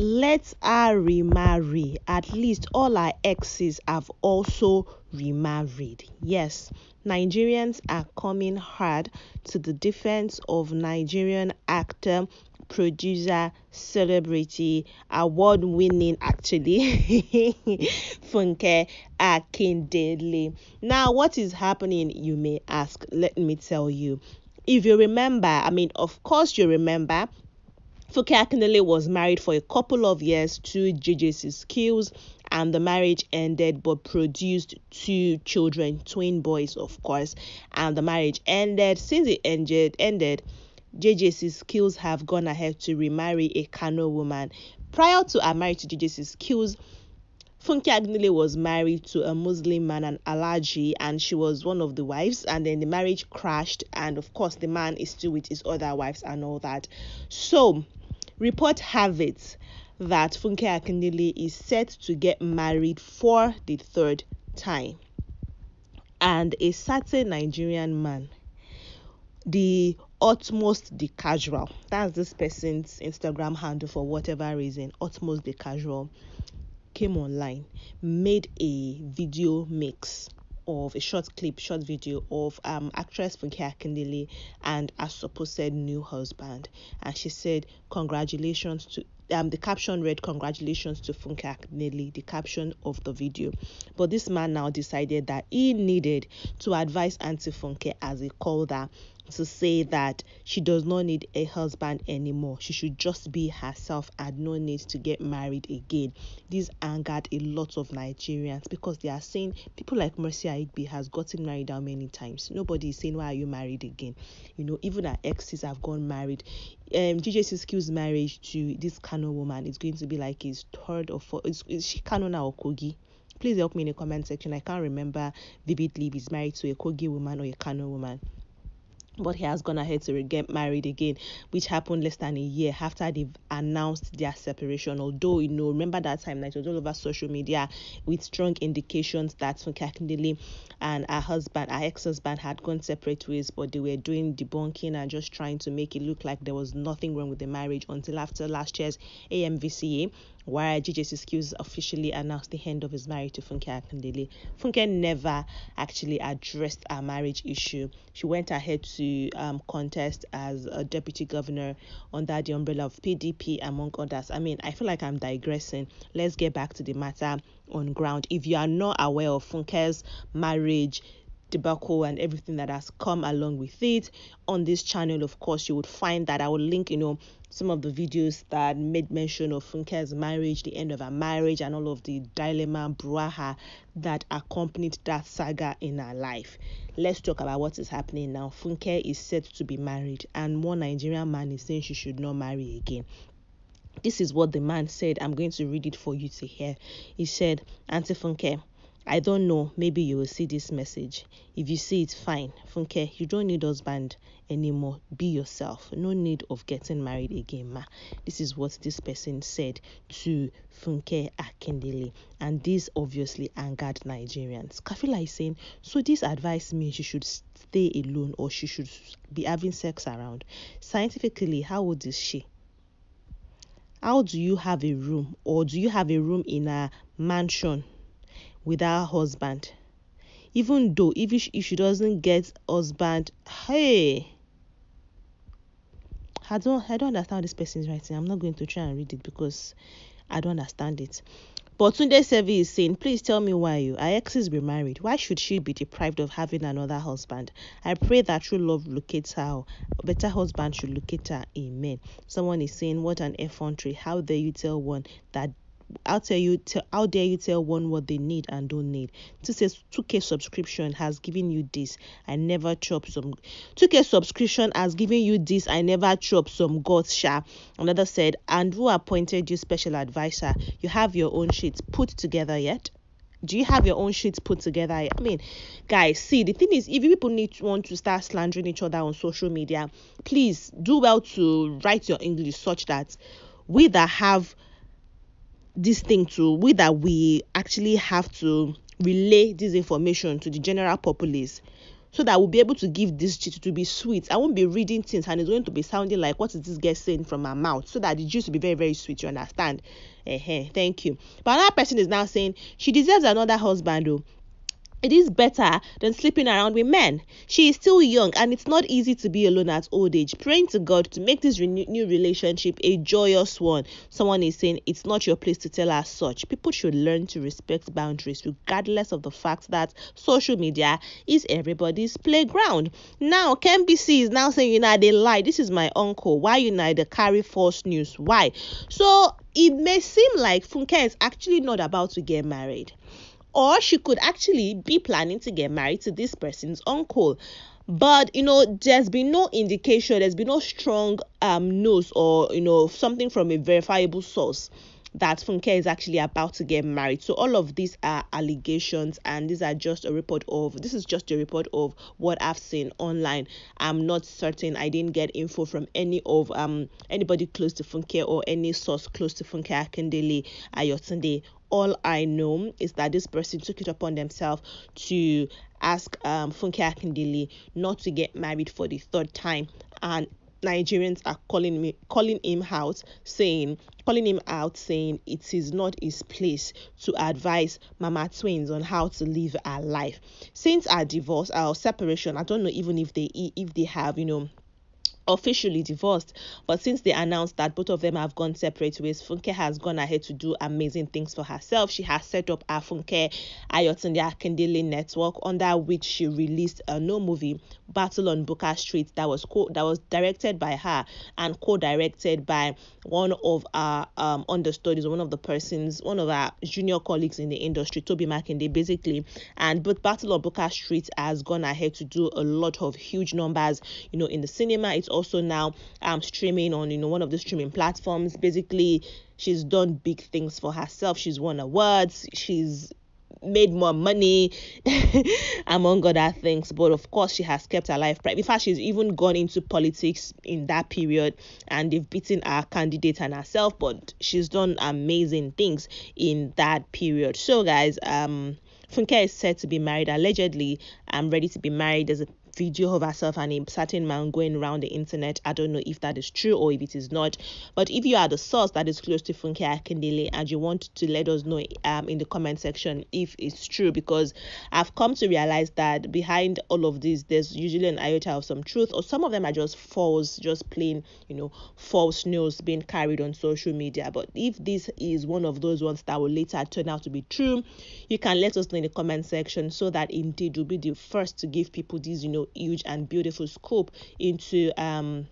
let her remarry. At least all her exes have also remarried. Yes, Nigerians are coming hard to the defense of Nigerian actor, producer, celebrity, award-winning actually, Funke Akindele. Now, what is happening, you may ask? Let me tell you. If you remember, I mean, of course you remember, Funke Akindele was married for a couple of years to JJC Skillz, and the marriage ended, but produced two children, twin boys, of course. And the marriage ended. Since it ended, JJC Skillz have gone ahead to remarry a Kano woman. Prior to her marriage to JJC Skillz, Funke Akindele was married to a Muslim man, an Alaji, and she was one of the wives. And then the marriage crashed, and of course, the man is still with his other wives and all that. So, report have it that Funke Akindele is set to get married for the third time. And a certain Nigerian man, the Utmost De Casual, that's this person's Instagram handle for whatever reason, Utmost De Casual, came online, made a video mix of a short video of actress Funke Akindele and her supposed new husband. And she said, congratulations to the caption read, congratulations to Funke Akindele, the caption of the video. But this man now decided that he needed to advise Auntie Funke, as he called her, to say that she does not need a husband anymore. She should just be herself and no need to get married again. This angered a lot of Nigerians because they are saying people like Mercy Aigbe has gotten married how many times? Nobody is saying, why are you married again? You know, even her exes have gone married. JJC Skillz' marriage to this Kano woman is going to be like his third or fourth. Is she Kano now or Kogi? Please help me in the comment section. I can't remember vividly if he's married to a Kogi woman or a Kano woman. But he has gone ahead to get married again, which happened less than a year after they've announced their separation. Although, you know, remember that time that it was all over social media with strong indications that Funke Akindele and her husband, her ex-husband, had gone separate ways, but they were doing debunking and just trying to make it look like there was nothing wrong with the marriage until after last year's AMVCA, where JJC Skillz officially announced the end of his marriage to Funke Akindele. Funke never actually addressed her marriage issue. She went ahead to contest as a deputy governor under the umbrella of PDP, among others. I mean, I feel like I'm digressing. Let's get back to the matter on ground. If you are not aware of Funke's marriage debacle and everything that has come along with it, on this channel, of course, you would find that I will link, you know, some of the videos that made mention of Funke's marriage, the end of her marriage, and all of the dilemma, brouhaha that accompanied that saga in her life. Let's talk about what is happening now. Funke is set to be married, and one Nigerian man is saying she should not marry again. This is what the man said. I'm going to read it for you to hear. He said, Auntie Funke, I don't know, maybe you will see this message. If you see it, fine. Funke, you don't need husband anymore. Be yourself. No need of getting married again, ma. This is what this person said to Funke Akindele. And this obviously angered Nigerians. Kafila is saying, so this advice means she should stay alone or she should be having sex around. Scientifically, how old is she? How do you have a room, or do you have a room in a mansion with her husband? Even though if she doesn't get husband, hey, I don't understand this person's writing. I'm not going to try and read it because I don't understand it. But Tunde Sevi is saying, please tell me why you, her exes were married. Why should she be deprived of having another husband? I pray that true love locates her. A better husband should locate her. Amen. Someone is saying, what an effrontery. How dare you tell one that how dare you tell one what they need and don't need? This says 2K subscription has given you this. I never chop some. 2K subscription has given you this. I never chop some gods, sha. Another said, and who appointed you special advisor? You have your own sheets put together yet? Do you have your own sheets put together? I mean, guys, see, the thing is, if people want to start slandering each other on social media, please do well to write your English such that we that have this thing too, we actually have to relay this information to the general populace so that I will be able to give this gist to be sweet. I won't be reading things and it's going to be sounding like, what is this girl saying from her mouth? So that the gist will be very, very sweet, you understand? Thank you. But another person is now saying, she deserves another husband though. It is better than sleeping around with men. She is still young and it's not easy to be alone at old age. Praying to God to make this new relationship a joyous one. Someone is saying it's not your place to tell her such. People should learn to respect boundaries regardless of the fact that social media is everybody's playground. Now, Ken BC is now saying, you know, they lie. This is my uncle. Why you know, they carry false news? Why? So it may seem like Funke is actually not about to get married. Or she could actually be planning to get married to this person's uncle. But, you know, there's been no indication, there's been no strong news or, you know, something from a verifiable source that Funke is actually about to get married. So all of these are allegations and these are just a report of, this is just a report of what I've seen online. I'm not certain. I didn't get info from any of anybody close to Funke or any source close to Funke Akindele Ayotunde. All I know is that this person took it upon themselves to ask Funke Akindele not to get married for the third time, and Nigerians are calling him out saying it is not his place to advise Mama Twins on how to live her life. Since our divorce, our separation, I don't know even if they have, you know, officially divorced, but since they announced that both of them have gone separate ways, Funke has gone ahead to do amazing things for herself. She has set up her Funke Ayotunde Akindele network, under which she released a new movie, Battle on Buka Street, that was directed by her and co-directed by one of our understudies, one of our junior colleagues in the industry, Toby McKinley, basically. And both Battle on Buka Street has gone ahead to do a lot of huge numbers, you know, in the cinema. It's also now streaming on, you know, one of the streaming platforms. Basically, she's done big things for herself. She's won awards. She's made more money, among other things. But of course, she has kept her life private. In fact, she's even gone into politics in that period, and they've beaten our candidate and herself. But she's done amazing things in that period. So, guys, Funke is said to be married. Allegedly, I'm ready to be married. There's a video of herself and a certain man going around the internet. I don't know if that is true or if it is not, but if you are the source that is close to Funke Akindele and you want to let us know in the comment section if it's true, because I've come to realize that behind all of this there's usually an iota of some truth, or some of them are just false, just plain, you know, false news being carried on social media. But if this is one of those ones that will later turn out to be true, you can let us know in the comment section so that indeed we'll be the first to give people these, you know, huge and beautiful scope into Funke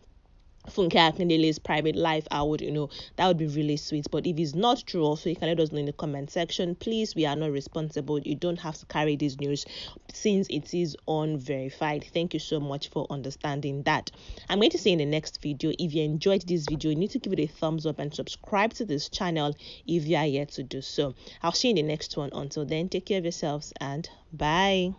Akindele's private life. I would, you know, that would be really sweet. But if it's not true, also you can let us know in the comment section. Please, we are not responsible. You don't have to carry this news since it is unverified. Thank you so much for understanding that. I'm going to see you in the next video. If you enjoyed this video, you need to give it a thumbs up and subscribe to this channel if you are yet to do so. I'll see you in the next one. Until then, take care of yourselves and bye.